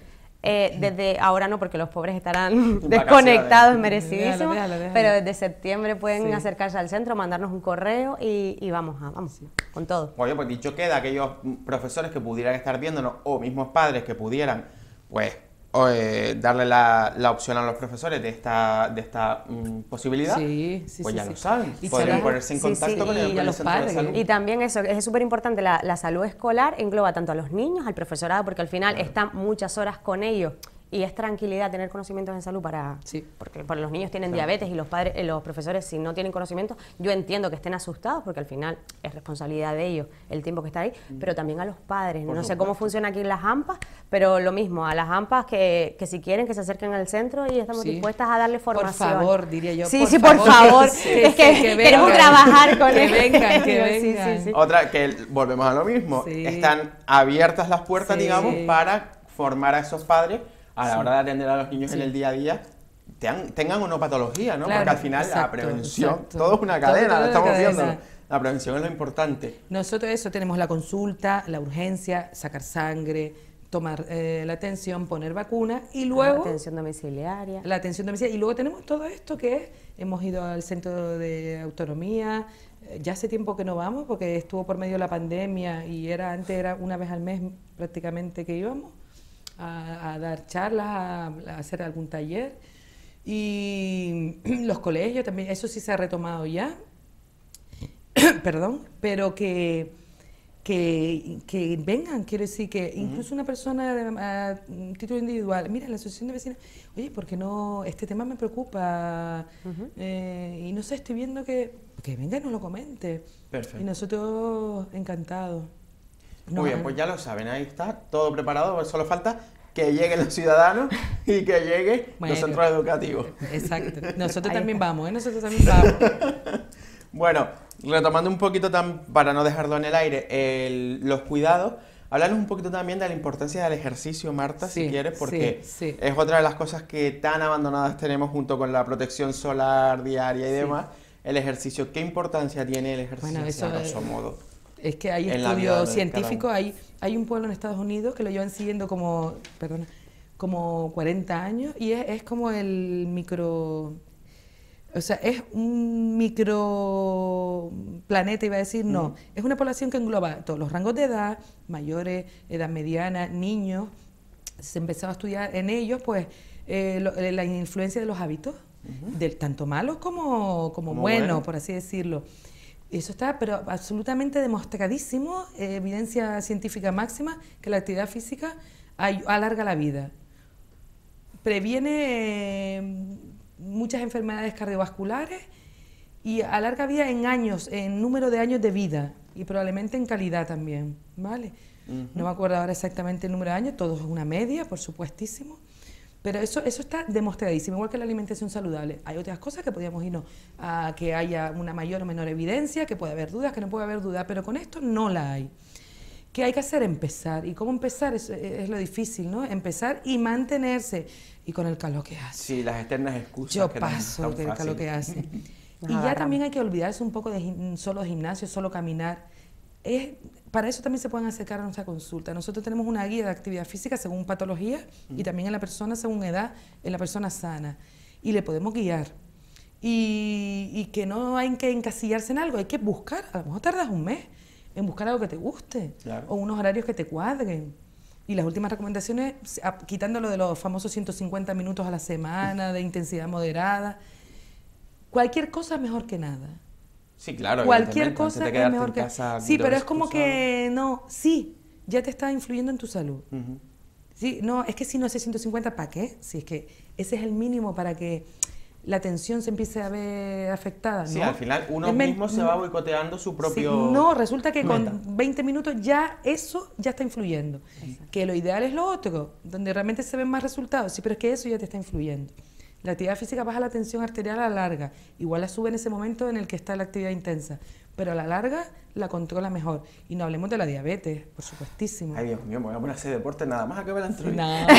Eh, desde ahora no, porque los pobres estarán desconectados, merecidísimos, déjalo, déjalo. Pero desde septiembre pueden sí. Acercarse al centro, mandarnos un correo y, y vamos, a, vamos sí. Con todo. Oye, pues dicho queda, aquellos profesores que pudieran estar viéndonos o mismos padres que pudieran, pues, o, eh, darle la, la opción a los profesores de esta, de esta um, posibilidad, sí, sí, pues ya sí, lo sí. Saben, y podrían ponerse en contacto sí, sí, con el, con el centro padres. De salud. Y también eso, es súper importante, la, la salud escolar engloba tanto a los niños, al profesorado, porque al final claro. Están muchas horas con ellos y es tranquilidad tener conocimientos en salud para... Sí. Porque, porque los niños tienen claro. Diabetes y los, padres, eh, los profesores si no tienen conocimientos, yo entiendo que estén asustados porque al final es responsabilidad de ellos el tiempo que está ahí, mm. Pero también a los padres. Por no supuesto. Sé cómo funciona aquí en las AMPAs, pero lo mismo, a las AMPAs que, que si quieren que se acerquen al centro y estamos sí. Dispuestas a darle formación. Por favor, diría yo. Sí, por sí, favor, por favor. Sí, es que, sí, que queremos vengan, trabajar con ellos. Que él. Vengan, que vengan. Sí, sí, sí. Otra, que volvemos a lo mismo. Sí. Están abiertas las puertas, sí. Digamos, para formar a esos padres a la sí. Hora de atender a los niños sí. En el día a día, tengan, tengan o no patología, ¿no? Claro, porque al final exacto, la prevención, exacto. Todo es una cadena, todo, todo lo estamos cadena. Viendo. La prevención es lo importante. Nosotros eso tenemos la consulta, la urgencia, sacar sangre, tomar eh, la atención, poner vacuna y luego... La atención domiciliaria. La atención domiciliaria. Y luego tenemos todo esto que es, hemos ido al Centro de Autonomía, ya hace tiempo que no vamos porque estuvo por medio de la pandemia y era antes era una vez al mes prácticamente que íbamos a, a dar charlas, a, a hacer algún taller. Y los colegios también, eso sí se ha retomado ya, perdón, pero que, que, que vengan, quiero decir que incluso una persona de, a, a título individual, mira, la asociación de vecinos, oye, ¿por qué no? Este tema me preocupa, uh-huh. eh, y no sé, estoy viendo que, que venga y nos lo comente. Perfecto. Y nosotros encantados. Muy no, bien, pues ya lo saben, ahí está, todo preparado, solo falta... que lleguen los ciudadanos y que lleguen bueno, los centros educativos. Exacto. Nosotros también vamos, ¿eh? Nosotros también vamos. Bueno, retomando un poquito, tan, para no dejarlo en el aire, el, los cuidados, hablarnos un poquito también de la importancia del ejercicio, Marta, sí, si quieres, porque sí, sí. es otra de las cosas que tan abandonadas tenemos junto con la protección solar diaria y sí. demás, el ejercicio. ¿Qué importancia tiene el ejercicio, bueno, eso, a grosso modo? Es que hay estudios científicos, hay, hay un pueblo en Estados Unidos que lo llevan siguiendo como, perdona, como cuarenta años y es, es como el micro, o sea, es un microplaneta, iba a decir, no, uh-huh. es una población que engloba todos los rangos de edad, mayores, edad mediana, niños. Se empezó a estudiar en ellos pues eh, lo, la influencia de los hábitos, uh-huh. del, tanto malos como, como, como buenos, bueno. por así decirlo. Eso está, pero absolutamente demostradísimo, eh, evidencia científica máxima, que la actividad física ay- alarga la vida. Previene eh, muchas enfermedades cardiovasculares y alarga vida en años, en número de años de vida y probablemente en calidad también, ¿vale? Uh-huh. No me acuerdo ahora exactamente el número de años, todo es una media, por supuestísimo. Pero eso, eso está demostradísimo, igual que la alimentación saludable. Hay otras cosas que podríamos irnos a que haya una mayor o menor evidencia, que puede haber dudas, que no puede haber dudas, pero con esto no la hay. ¿Qué hay que hacer? Empezar. ¿Y cómo empezar? Es, es lo difícil, ¿no? Empezar y mantenerse. Y con el calor que hace. Sí, las eternas excusas. Yo que paso no del calor que hace. Y ya ah, también hay que olvidarse un poco de solo gimnasio, solo caminar. Es, para eso también se pueden acercar a nuestra consulta. Nosotros tenemos una guía de actividad física según patología y también en la persona según edad, en la persona sana. Y le podemos guiar. Y, y que no hay que encasillarse en algo, hay que buscar, a lo mejor tardas un mes en buscar algo que te guste, claro. o unos horarios que te cuadren. Y las últimas recomendaciones, quitándolo de los famosos ciento cincuenta minutos a la semana, de intensidad moderada, cualquier cosa es mejor que nada. Sí, claro. Cualquier cosa es mejor que... Sí, pero es como que no, sí, ya te está influyendo en tu salud. Uh-huh. Sí, no, es que si no hace ciento cincuenta, ¿para qué? Si es que ese es el mínimo para que la atención se empiece a ver afectada. Sí, ¿no? Al final uno es mismo se va boicoteando su propio... Sí, no, resulta que meta. Con veinte minutos ya eso ya está influyendo. Exacto. Que lo ideal es lo otro, donde realmente se ven más resultados. Sí, pero es que eso ya te está influyendo. La actividad física baja la tensión arterial a la larga, igual la sube en ese momento en el que está la actividad intensa, pero a la larga la controla mejor. Y no hablemos de la diabetes, por supuestísimo. Ay, Dios mío, me voy a poner a hacer deporte nada más acabar la entrevista. No.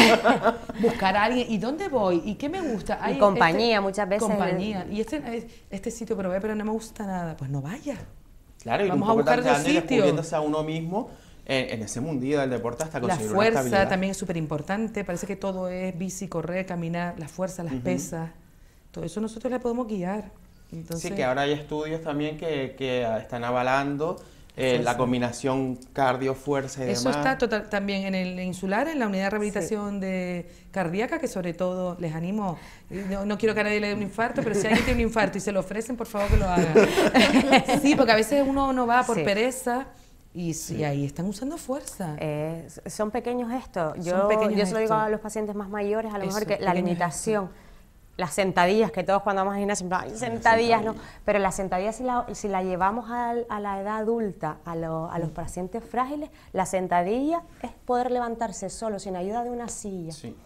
Buscar a alguien, ¿y dónde voy? ¿Y qué me gusta? Ay, y compañía, este, muchas veces. Compañía. Y este, este sitio probé, pero no me gusta nada. Pues no vaya. Claro, y vamos a buscar otro sitio. A uno mismo. En ese mundillo del deporte hasta conseguir una estabilidad. La fuerza también es súper importante, parece que todo es bici, correr, caminar, la fuerza, las uh-huh. pesas, todo eso nosotros le podemos guiar. Entonces, sí, que ahora hay estudios también que, que están avalando eh, la combinación cardio-fuerza y eso demás. Eso está total, también en el insular, en la unidad de rehabilitación sí. de cardíaca, que sobre todo les animo, no, no quiero que a nadie le dé un infarto, pero si alguien tiene un infarto y se lo ofrecen, por favor que lo hagan. Sí, porque a veces uno no va por sí. pereza. Y, sí. y ahí están usando fuerza. Eh, son pequeños gestos. Yo, pequeños yo se lo digo esto. A los pacientes más mayores, a lo Eso, mejor que la limitación, esto. Las sentadillas, que todos cuando vamos a gimnasio, ay, sentadillas, no. Pero las sentadillas, si la, si la llevamos a, a la edad adulta, a, lo, a los pacientes frágiles, la sentadilla es poder levantarse solo, sin ayuda de una silla. Sí.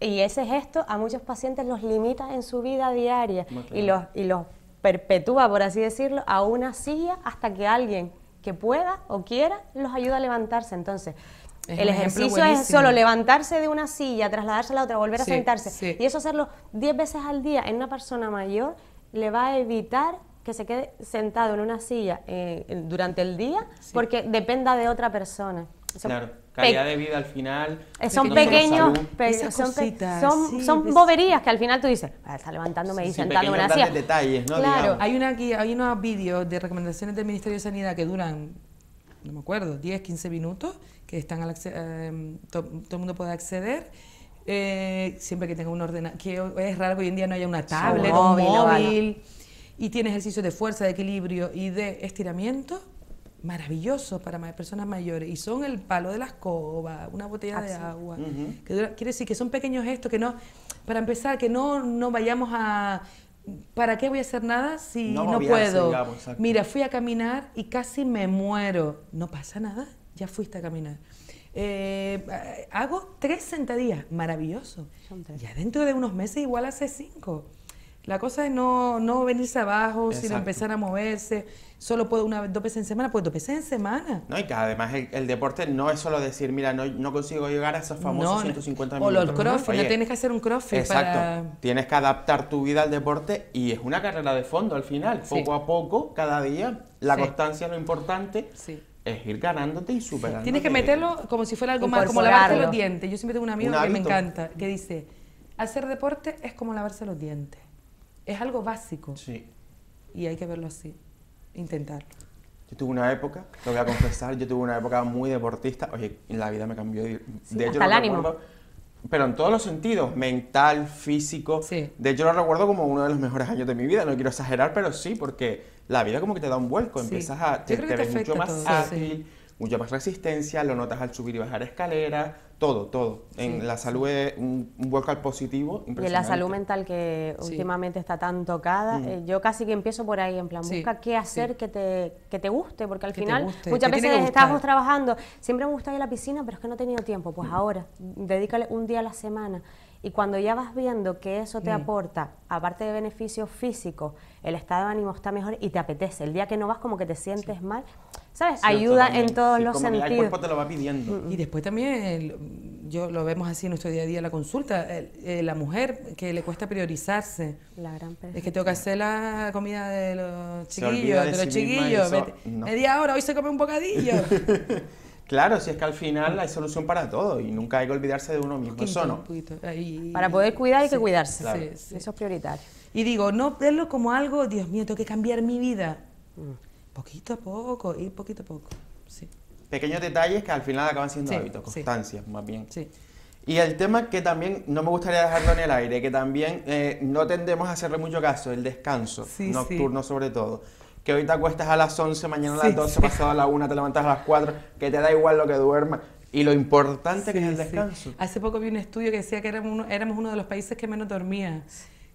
Y ese gesto a muchos pacientes los limita en su vida diaria y los, y los perpetúa, por así decirlo, a una silla hasta que alguien... que pueda o quiera, los ayuda a levantarse. Entonces, es el ejercicio buenísimo. Es solo levantarse de una silla, trasladarse a la otra, volver sí, a sentarse. Sí. Y eso hacerlo diez veces al día en una persona mayor le va a evitar que se quede sentado en una silla eh, durante el día sí. porque dependa de otra persona. O sea, claro, calidad de vida al final. Son pequeños, pe son, cositas, son, sí, son boberías que al final tú dices, ah, está levantándome sí, y sí, sentándome en la detalles, ¿no? Claro, digamos. hay una guía, hay unos vídeos de recomendaciones del Ministerio de Sanidad que duran, no me acuerdo, diez, quince minutos, que están al eh, to todo el mundo puede acceder. Eh, siempre que tenga un ordenador, que es raro que hoy en día no haya una tablet, oh, un móvil, no, bueno. y tiene ejercicios de fuerza, de equilibrio y de estiramiento maravillosos para personas mayores, y son el palo de la escoba, una botella Absolute. de agua, uh-huh. que dura, quiere decir que son pequeños gestos que no, para empezar, que no, no vayamos a, ¿para qué voy a hacer nada si no, no obviarse, puedo? Digamos, mira, fui a caminar y casi me muero, no pasa nada, ya fuiste a caminar. Eh, hago tres sentadillas, maravilloso. Ya dentro de unos meses igual hace cinco. La cosa es no, no venirse abajo, Exacto. sino empezar a moverse. Solo puedo una dos veces en semana, pues dos veces en semana. No, y que además el, el deporte no es solo decir, mira, no, no consigo llegar a esos famosos no, ciento cincuenta minutos. O los crossfit, no tienes que hacer un crossfit. Exacto, para... tienes que adaptar tu vida al deporte y es una carrera de fondo al final. Sí. Poco a poco, cada día, la sí. constancia es lo importante. Sí. Es ir ganándote y superándote. Tienes que meterlo como si fuera algo más, como lavarse los dientes. Yo siempre tengo un amigo que me encanta, que dice, hacer deporte es como lavarse los dientes. Es algo básico. Sí. Y hay que verlo así, intentarlo. Yo tuve una época, lo voy a confesar, yo tuve una época muy deportista. Oye, la vida me cambió. De sí, hecho, hasta el ánimo. Pero en todos los sentidos, mental, físico. Sí. De hecho, lo recuerdo como uno de los mejores años de mi vida. No quiero exagerar, pero sí, porque... la vida como que te da un vuelco, sí. empiezas a... Te, te, te ves mucho más todo. ágil, sí. mucha más resistencia, lo notas al subir y bajar escaleras, todo, todo. Sí. En la salud es un, un vuelco al positivo impresionante. Y en la salud mental que sí. últimamente está tan tocada, mm. eh, yo casi que empiezo por ahí, en plan, sí. busca qué hacer sí. que, te, que te guste, porque al que final muchas veces estamos trabajando, siempre me gusta ir a la piscina, pero es que no he tenido tiempo, pues mm. ahora, dedícale un día a la semana. Y cuando ya vas viendo que eso te mm. aporta, aparte de beneficios físicos, el estado de ánimo está mejor y te apetece. El día que no vas como que te sientes sí. mal, ¿sabes? Sí, ayuda totalmente. en todos sí, los como sentidos. El cuerpo te lo va pidiendo. Y después también, el, yo lo vemos así en nuestro día a día en la consulta, el, el, la mujer que le cuesta priorizarse. La gran persona. Es que tengo que hacer la comida de los chiquillos, de, de los sí chiquillos. Eso, no. Media hora, hoy se come un bocadillo. Claro, si es que al final hay solución para todo y nunca hay que olvidarse de uno mismo, eso no. Para poder cuidar hay que sí, cuidarse, claro. sí, sí. eso es prioritario. Y digo, no verlo como algo, Dios mío, tengo que cambiar mi vida. Mm. Poquito a poco, ir poquito a poco, sí. Pequeños detalles que al final acaban siendo sí, hábitos, constancia, sí. más bien. Sí. Y el tema que también no me gustaría dejarlo en el aire, que también eh, no tendemos a hacerle mucho caso, el descanso sí, nocturno sí. sobre todo. Que hoy te acuestas a las once, mañana a las sí, doce, sí. pasado a la una, te levantas a las cuatro, que te da igual lo que duermas. Y lo importante sí, que es el descanso. Sí. Hace poco vi un estudio que decía que éramos uno, éramos uno de los países que menos dormía.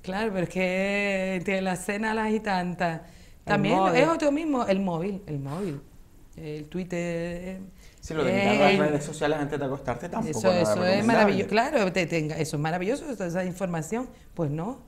Claro, pero es que de la cena a las y tantas. También es otro mismo, el móvil, el móvil, el Twitter... Sí, lo de mirar eh, las redes sociales antes de acostarte tampoco. Eso, eso es maravilloso, claro, te, te, eso es maravilloso, esa información. Pues no,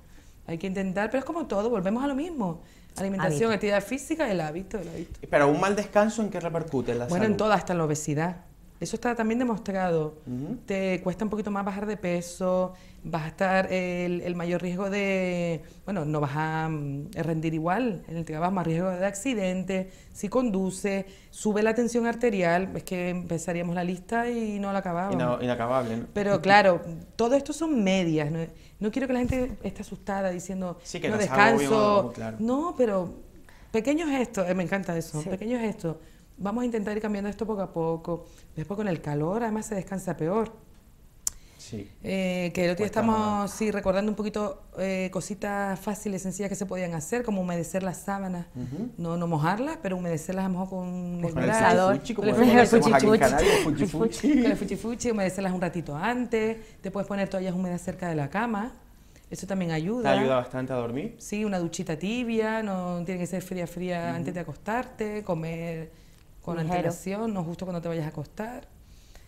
hay que intentar, pero es como todo, volvemos a lo mismo. Alimentación, hábito. actividad física, el hábito, el hábito. Pero un mal descanso, ¿en qué repercute en la bueno, salud? Bueno, en todo, hasta en la obesidad. Eso está también demostrado. Uh-huh. Te cuesta un poquito más bajar de peso, vas a estar el, el mayor riesgo de... Bueno, no vas a rendir igual en el trabajo, más riesgo de accidentes, si conduces, sube la tensión arterial, es que empezaríamos la lista y no la acabamos. Ina inacabable, ¿no? Pero claro, todo esto son medias, ¿no? No quiero que la gente esté asustada diciendo, sí, que no descanso. Claro. No, pero pequeños gestos, eh, me encanta eso, sí. pequeños gestos. Vamos a intentar ir cambiando esto poco a poco. Después con el calor, además se descansa peor. Sí. Eh, que el otro día estamos sí, recordando un poquito eh, cositas fáciles, sencillas que se podían hacer, como humedecer las sábanas. Uh-huh. No no mojarlas, pero humedecerlas a lo mejor con un desfibrilador. Con el fuchifuchi, humedecerlas un ratito antes. Te puedes poner toallas húmedas cerca de la cama. Eso también ayuda. ¿Te ayuda bastante a dormir? Sí, una duchita tibia, no tiene que ser fría, fría uh-huh. antes de acostarte, comer... con ligero. Antelación, no justo cuando te vayas a acostar.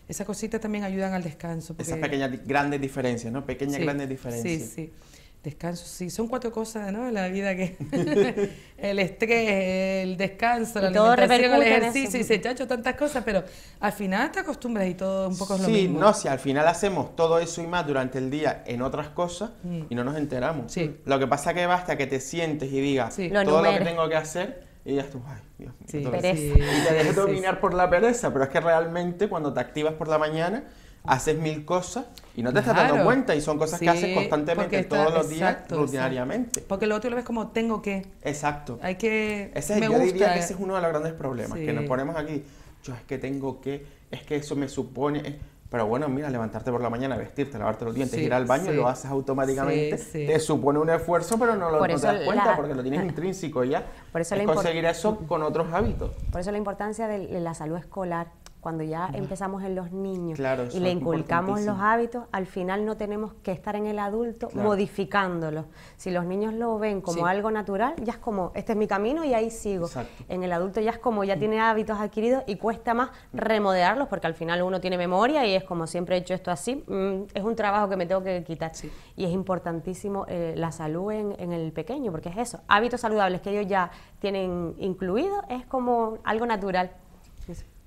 Esas cositas también ayudan al descanso. Porque... Esas pequeñas, grandes diferencias, ¿no? Pequeñas, sí, grandes diferencias. Sí, sí. Descanso, sí. Son cuatro cosas, ¿no? En la vida que... el estrés, el descanso, la alimentación, el ejercicio. Y se chacho tantas cosas, pero al final te acostumbras y todo un poco es lo mismo. Sí, no, si al final hacemos todo eso y más durante el día en otras cosas mm. y no nos enteramos. Sí. Lo que pasa que basta que te sientes y digas sí. todo lo, lo que tengo que hacer... Y ya estuvo, ay, Dios mío. Sí, pereza. Sí, y te dejas dominar por la pereza, pero es que realmente cuando te activas por la mañana, haces mil cosas y no te estás claro. dando cuenta, y son cosas sí, que haces constantemente está, todos los días, exacto, rutinariamente. Sí. Porque luego tú lo ves como tengo que. Exacto. Hay que. Ese es, me yo gusta, diría eh. que ese es uno de los grandes problemas, sí. que nos ponemos aquí. Yo es que tengo que, es que eso me supone. Es, pero bueno, mira, levantarte por la mañana, vestirte, lavarte los dientes, sí, ir al baño, sí. lo haces automáticamente, sí, sí. te supone un esfuerzo, pero no, lo, no te das cuenta la, porque lo tienes la, intrínseco ya. Por eso es conseguir eso con otros hábitos. Por eso la importancia de la salud escolar. Cuando ya empezamos en los niños claro, y le inculcamos los hábitos, al final no tenemos que estar en el adulto claro. modificándolos. Si los niños lo ven como sí. algo natural, ya es como, este es mi camino y ahí sigo. Exacto. En el adulto ya es como, ya tiene hábitos adquiridos y cuesta más remodelarlos, porque al final uno tiene memoria y es como, siempre he hecho esto así, es un trabajo que me tengo que quitar. Sí. Y es importantísimo eh, la salud en, en el pequeño, porque es eso, hábitos saludables que ellos ya tienen incluidos, es como algo natural.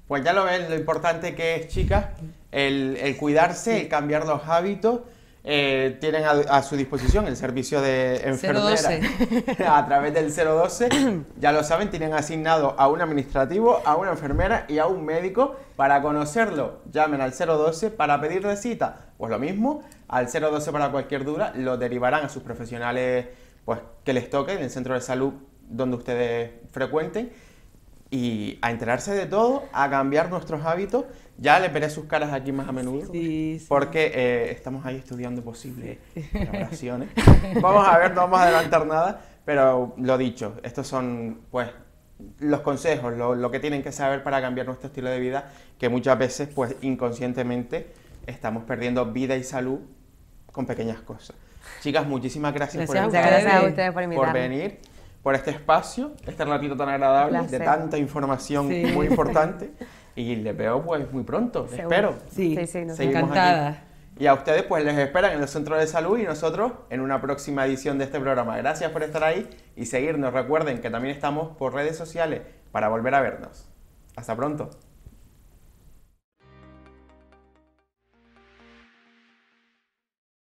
Pues ya lo ven, lo importante que es, chicas, el, el cuidarse, el cambiar los hábitos. Eh, tienen a, a su disposición el servicio de enfermera a través del cero doce. Ya lo saben, tienen asignado a un administrativo, a una enfermera y a un médico. Para conocerlo, llamen al cero doce para pedirle cita. Pues lo mismo, al cero doce para cualquier duda, lo derivarán a sus profesionales pues, que les toque en el centro de salud donde ustedes frecuenten. Y a enterarse de todo, a cambiar nuestros hábitos. Ya les veré sus caras aquí más a menudo, sí, sí. porque eh, estamos ahí estudiando posibles colaboraciones. Vamos a ver, no vamos a adelantar nada, pero lo dicho, estos son pues los consejos, lo, lo que tienen que saber para cambiar nuestro estilo de vida, que muchas veces pues inconscientemente estamos perdiendo vida y salud con pequeñas cosas. Chicas, muchísimas gracias, gracias, por, gracias a ustedes por, por venir. Por este espacio, este ratito tan agradable, placer. De tanta información sí. muy importante. Y les veo pues muy pronto, les espero. Sí, sí, sí nos encantada. Aquí. Y a ustedes pues les esperan en los centros de salud y nosotros en una próxima edición de este programa. Gracias por estar ahí y seguirnos. Recuerden que también estamos por redes sociales para volver a vernos. Hasta pronto.